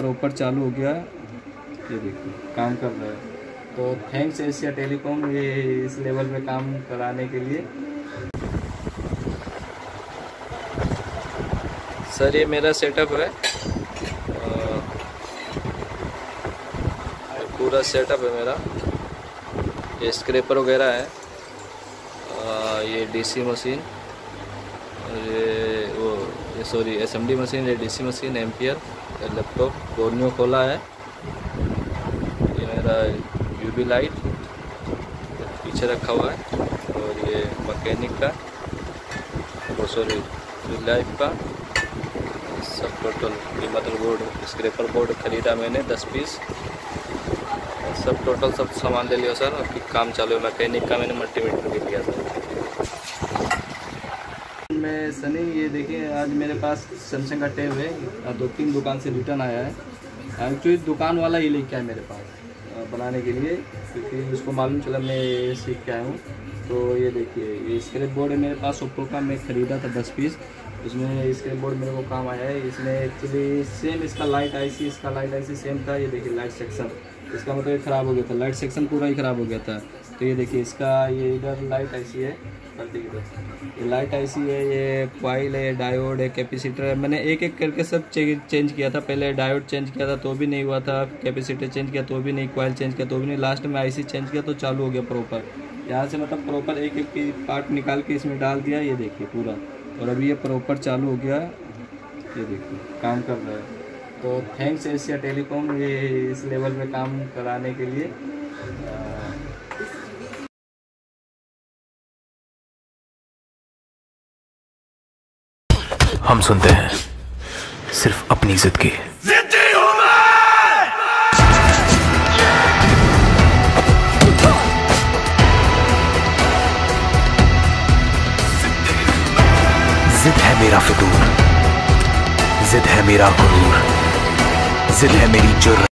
Proper चालू हो गया है, ये देखिए काम कर रहा है। तो थैंक्स एशिया टेलीकॉम ये इस लेवल में काम कराने के लिए। सर ये मेरा सेटअप है, पूरा सेटअप है मेरा। ये स्क्रैपर वगैरह है, ये डीसी मशीन, ये वो सॉरी एसएमडी मशीन, ये डीसी मशीन, एम्पियर, लैपटॉप, डोर्नियो खोला है, ये मेरा यूवी लाइट पीछे रखा हुआ है, और ये मैकेनिक का वो सॉरी लाइट का सब टोटल ये मतलब बोर्ड स्क्रैपर बोर्ड खरीदा मैंने 10 पीस। सब टोटल सब सामान ले लिया सर, अभी काम चालू है। मैकेनिक का मैंने मल्टीमीटर भी लिया सर। मैं सनी ये देखिए आज मेरे पास सैमसंग का टैब है, 2-3 दुकान से रिटर्न आया है। एक्चुअली दुकान वाला ही लेके आया मेरे पास बनाने के लिए, क्योंकि उसको मालूम चला मैं ये सीख के आया हूँ। तो ये देखिए ये स्क्रैप बोर्ड है मेरे पास ओप्पो का, मैं ख़रीदा था 10 पीस। इसमें स्क्रैप बोर्ड मेरे को काम आया है। इसमें एक्चुअली सेम इसका लाइट आईसी, इसका लाइट आईसी सेम था। ये देखिए लाइट सेक्शन इसका मतलब ये ख़राब हो गया था, लाइट सेक्शन पूरा ही ख़राब हो गया था। तो ये देखिए इसका ये इधर लाइट आईसी है, ये लाइट आईसी है, ये कॉइल है, डायोड है, कैपेसिटर है। मैंने एक एक करके सब चेंज किया था। पहले डायोड चेंज किया था तो भी नहीं हुआ था, कैपेसिटर चेंज किया तो भी नहीं, कॉइल चेंज किया तो भी नहीं, लास्ट में आईसी चेंज किया तो चालू हो गया प्रॉपर। यहाँ से मतलब प्रॉपर एक एक पार्ट निकाल के इसमें डाल दिया, ये देखिए पूरा, और अभी ये प्रॉपर चालू हो गया, ये देखिए काम कर रहा है। तो थैंक्स एशिया टेलीकॉम ये इस लेवल में काम कराने के लिए। हम सुनते हैं सिर्फ अपनी जिद की। जिद है मेरा फितूर, जिद है मेरा गुरूर, जिद है मेरी जुर्रत।